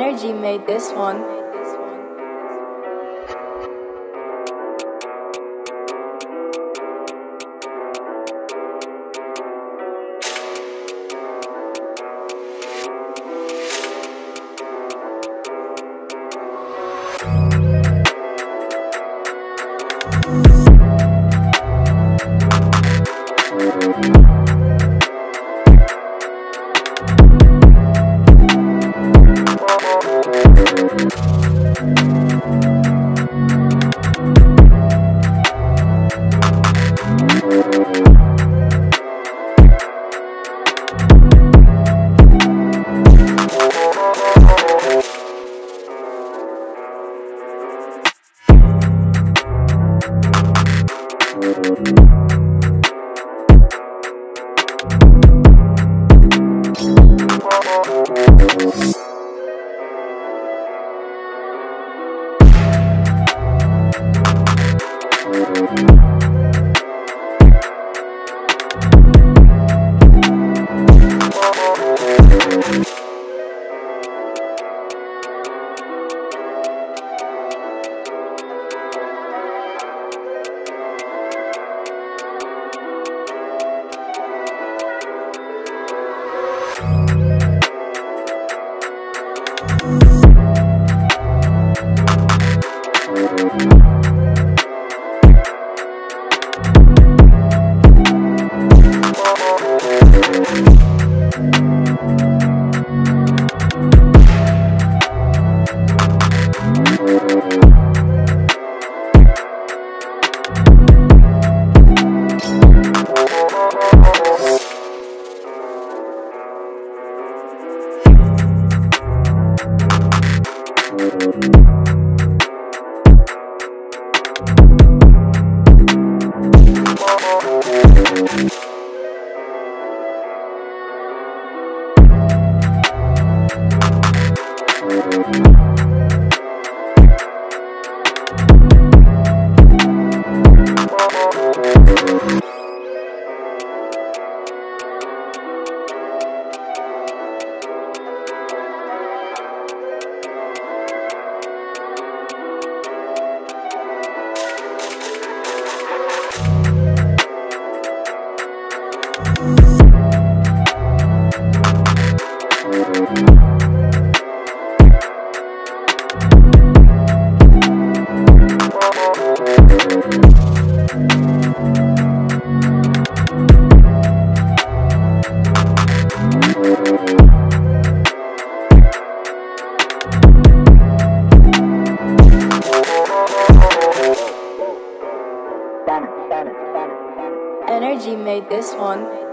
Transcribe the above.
energy made this one. Energy made this one.